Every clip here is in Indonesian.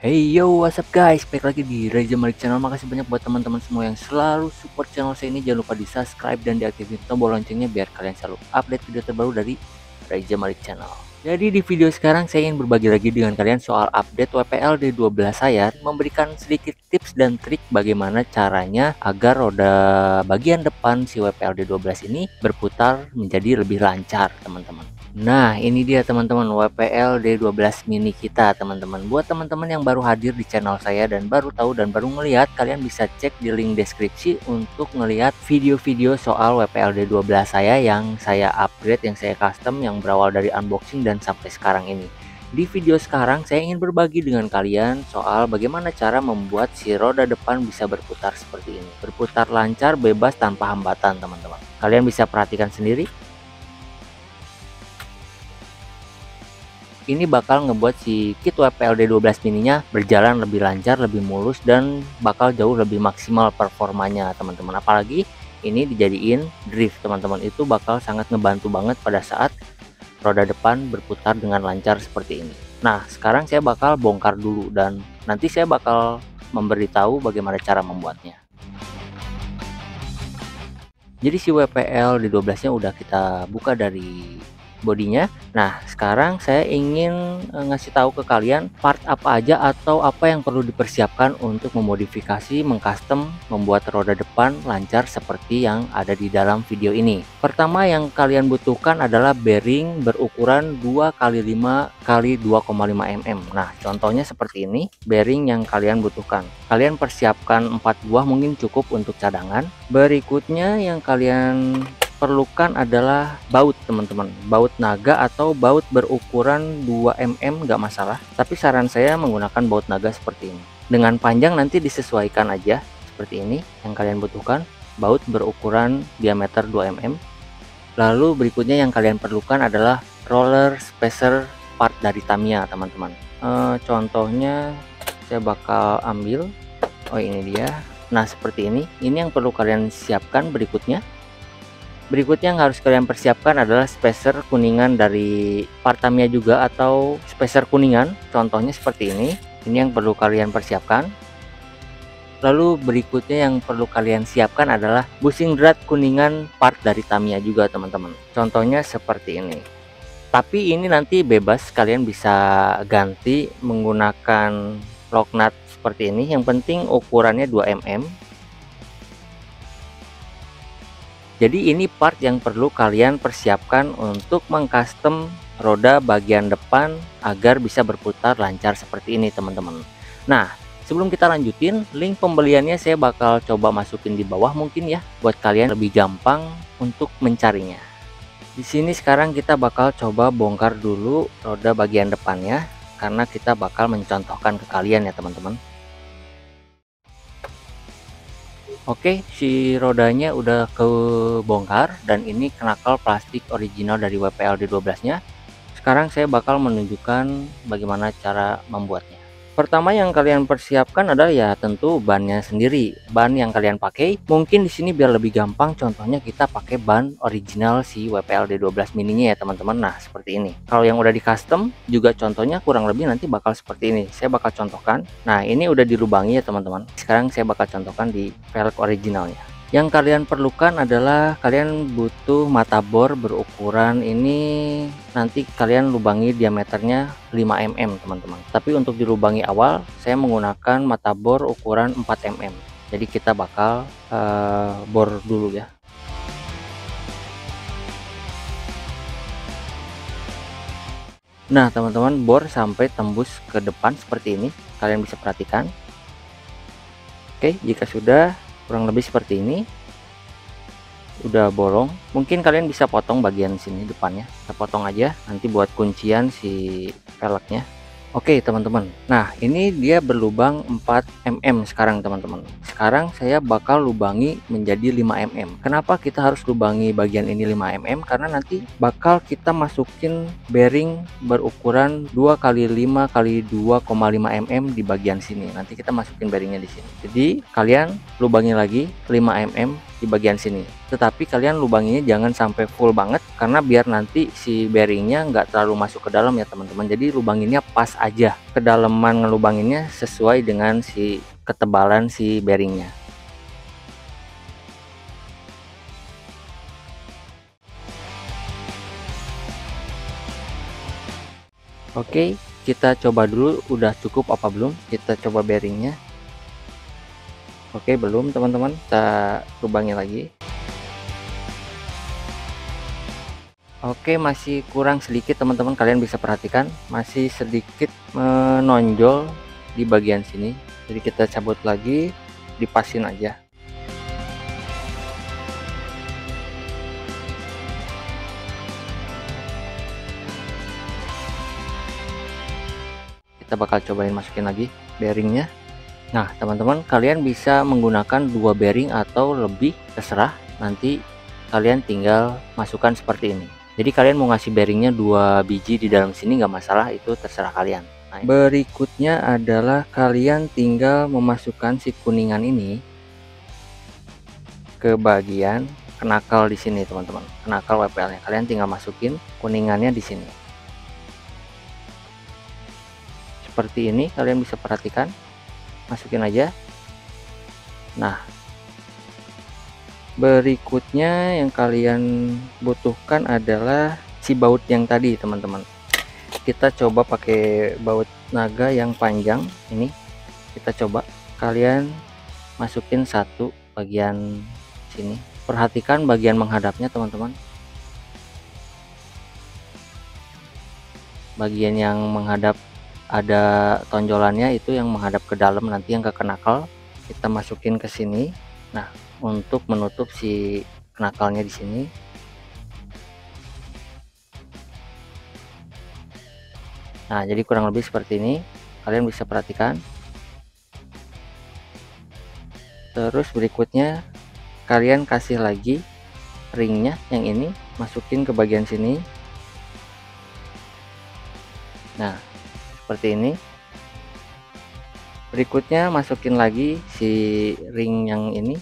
Hey yo, what's up guys, balik lagi di Raizamalik channel. Makasih banyak buat teman-teman semua yang selalu support channel saya ini. Jangan lupa di subscribe dan diaktifin tombol loncengnya biar kalian selalu update video terbaru dari Raizamalik channel. Jadi di video sekarang saya ingin berbagi lagi dengan kalian soal update WPL D12 saya, memberikan sedikit tips dan trik bagaimana caranya agar roda bagian depan si WPL D12 ini berputar menjadi lebih lancar, teman-teman. Nah, ini dia teman-teman WPL D12 mini kita, teman-teman. Buat teman-teman yang baru hadir di channel saya dan baru tahu dan baru ngelihat, kalian bisa cek di link deskripsi untuk ngelihat video-video soal WPL D12 saya yang saya upgrade, yang saya custom, yang berawal dari unboxing dan sampai sekarang ini. Di video sekarang saya ingin berbagi dengan kalian soal bagaimana cara membuat si roda depan bisa berputar seperti ini. Berputar lancar, bebas, tanpa hambatan, teman-teman. Kalian bisa perhatikan sendiri. Ini bakal ngebuat si kit WPL D12 mininya berjalan lebih lancar, lebih mulus, dan bakal jauh lebih maksimal performanya, teman-teman. Apalagi ini dijadiin drift, teman-teman, itu bakal sangat ngebantu banget pada saat roda depan berputar dengan lancar seperti ini. Nah, sekarang saya bakal bongkar dulu dan nanti saya bakal memberitahu bagaimana cara membuatnya. Jadi si WPL D12 nya udah kita buka dari bodinya. Nah, sekarang saya ingin ngasih tahu ke kalian part apa aja atau apa yang perlu dipersiapkan untuk memodifikasi, mengcustom, membuat roda depan lancar seperti yang ada di dalam video ini. Pertama yang kalian butuhkan adalah bearing berukuran 2 x 5 x 2,5 mm. Nah, contohnya seperti ini bearing yang kalian butuhkan. Kalian persiapkan 4 buah, mungkin cukup untuk cadangan. Berikutnya yang kalian perlukan adalah baut, teman-teman. Baut naga atau baut berukuran 2 mm nggak masalah, tapi saran saya menggunakan baut naga seperti ini. Dengan panjang nanti disesuaikan aja seperti ini yang kalian butuhkan, baut berukuran diameter 2 mm. Lalu berikutnya yang kalian perlukan adalah roller spacer part dari Tamiya, teman-teman. Contohnya saya bakal ambil, oh ini dia. Nah, seperti ini yang perlu kalian siapkan. Berikutnya yang harus kalian persiapkan adalah spacer kuningan dari part Tamiya juga, atau spacer kuningan contohnya seperti ini. Ini yang perlu kalian persiapkan. Lalu berikutnya yang perlu kalian siapkan adalah bushing drat kuningan part dari Tamiya juga, teman-teman. Contohnya seperti ini. Tapi ini nanti bebas, kalian bisa ganti menggunakan lock nut seperti ini. Yang penting ukurannya 2 mm. Jadi ini part yang perlu kalian persiapkan untuk mengcustom roda bagian depan agar bisa berputar lancar seperti ini, teman-teman. Nah, sebelum kita lanjutin, link pembeliannya saya bakal coba masukin di bawah mungkin ya, buat kalian lebih gampang untuk mencarinya. Di sini sekarang kita bakal coba bongkar dulu roda bagian depannya, karena kita bakal mencontohkan ke kalian ya, teman-teman. Oke, si rodanya udah kebongkar dan ini knuckle plastik original dari WPL D12 nya. Sekarang saya bakal menunjukkan bagaimana cara membuatnya. Pertama yang kalian persiapkan adalah ya tentu bannya sendiri, ban yang kalian pakai. Mungkin di sini biar lebih gampang, contohnya kita pakai ban original si WPL D12 mininya ya, teman-teman. Nah, seperti ini. Kalau yang udah di custom juga contohnya kurang lebih nanti bakal seperti ini. Saya bakal contohkan. Nah, ini udah dilubangi ya, teman-teman. Sekarang saya bakal contohkan di velg originalnya. Yang kalian perlukan adalah kalian butuh mata bor berukuran ini, nanti kalian lubangi diameternya 5 mm, teman-teman. Tapi untuk dilubangi awal saya menggunakan mata bor ukuran 4 mm. Jadi kita bakal bor dulu ya. Nah, teman-teman, bor sampai tembus ke depan seperti ini. Kalian bisa perhatikan. Oke, jika sudah kurang lebih seperti ini, udah bolong. Mungkin kalian bisa potong bagian sini depannya, kita potong aja nanti buat kuncian si velgnya. Oke, teman-teman. Nah, ini dia berlubang 4 mm sekarang, teman-teman. Sekarang saya bakal lubangi menjadi 5 mm. Kenapa kita harus lubangi bagian ini 5 mm? Karena nanti bakal kita masukin bearing berukuran 2 x 5 x 2,5 mm di bagian sini. Nanti kita masukin bearingnya di sini. Jadi kalian lubangi lagi 5 mm di bagian sini. Tetapi kalian lubanginya jangan sampai full banget, karena biar nanti si bearingnya nggak terlalu masuk ke dalam ya teman-teman. Jadi lubanginnya pas aja, kedalaman ngelubanginnya sesuai dengan si ketebalan si bearingnya. Oke, kita coba dulu udah cukup apa belum. Kita coba bearingnya. Oke, belum teman-teman, kita lubangin lagi. Oke, masih kurang sedikit teman-teman, kalian bisa perhatikan masih sedikit menonjol di bagian sini. Jadi kita cabut lagi, dipasin aja. Kita bakal cobain masukin lagi bearingnya. Nah teman-teman, kalian bisa menggunakan dua bearing atau lebih, terserah, nanti kalian tinggal masukkan seperti ini. Jadi kalian mau ngasih bearingnya 2 biji di dalam sini nggak masalah, itu terserah kalian. Nah, berikutnya adalah kalian tinggal memasukkan si kuningan ini ke bagian kenakal di sini teman-teman, kenakal WPL nya kalian tinggal masukin kuningannya di sini. Seperti ini, kalian bisa perhatikan, masukin aja. Nah berikutnya yang kalian butuhkan adalah si baut yang tadi teman-teman. Kita coba pakai baut naga yang panjang ini, kita coba kalian masukin satu bagian sini, perhatikan bagian menghadapnya teman-teman, bagian yang menghadap ada tonjolannya itu yang menghadap ke dalam, nanti yang ke kenakal kita masukin ke sini. Nah untuk menutup si kenakalnya di sini, nah jadi kurang lebih seperti ini, kalian bisa perhatikan. Terus berikutnya kalian kasih lagi ringnya yang ini, masukin ke bagian sini. Nah seperti ini. Berikutnya masukin lagi si ring yang ini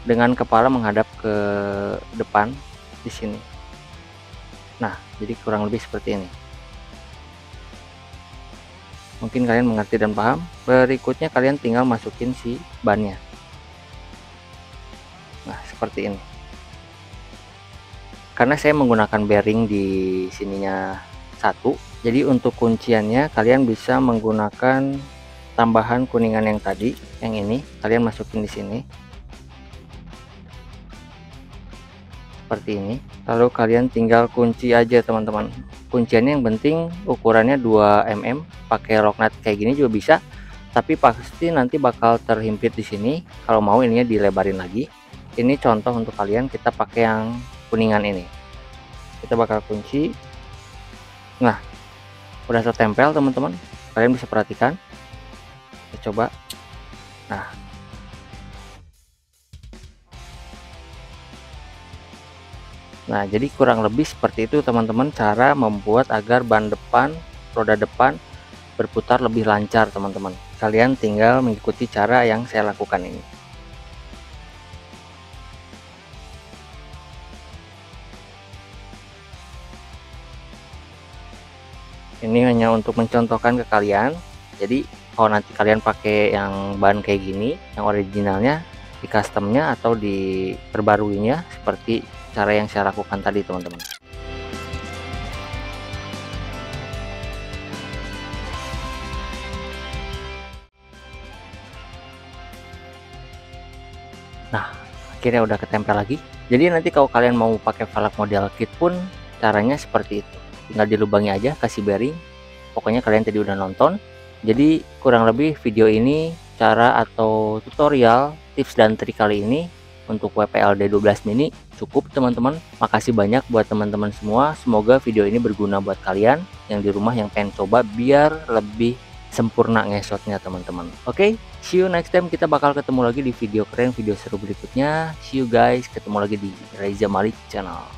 dengan kepala menghadap ke depan di sini. Nah jadi kurang lebih seperti ini, mungkin kalian mengerti dan paham. Berikutnya kalian tinggal masukin si bannya, nah seperti ini. Karena saya menggunakan bearing di sininya satu, jadi untuk kunciannya kalian bisa menggunakan tambahan kuningan yang tadi, yang ini kalian masukin di sini seperti ini, lalu kalian tinggal kunci aja teman-teman. Kunciannya yang penting ukurannya 2 mm, pakai locknut kayak gini juga bisa, tapi pasti nanti bakal terhimpit di sini. Kalau mau ininya dilebarin lagi, ini contoh untuk kalian, kita pakai yang kuningan ini, kita bakal kunci. Nah udah tertempel teman-teman, kalian bisa perhatikan, kita coba. Nah jadi kurang lebih seperti itu teman-teman, cara membuat agar ban depan, roda depan berputar lebih lancar teman-teman. Kalian tinggal mengikuti cara yang saya lakukan ini. Ini hanya untuk mencontohkan ke kalian. Jadi kalau nanti kalian pakai yang ban kayak gini, yang originalnya di customnya atau diperbaruinya seperti cara yang saya lakukan tadi teman-teman. Nah akhirnya udah ketempel lagi. Jadi nanti kalau kalian mau pakai velg model kit pun caranya seperti itu, tinggal dilubangi aja, kasih bearing. Pokoknya kalian tadi udah nonton, jadi kurang lebih video ini cara atau tutorial tips dan trik kali ini untuk WPL D12 mini cukup teman-teman. Makasih banyak buat teman-teman semua, semoga video ini berguna buat kalian yang di rumah yang pengen coba biar lebih sempurna ngesotnya teman-teman. Oke, see you next time, kita bakal ketemu lagi di video keren, video seru berikutnya. See you guys, ketemu lagi di Raizamalik channel.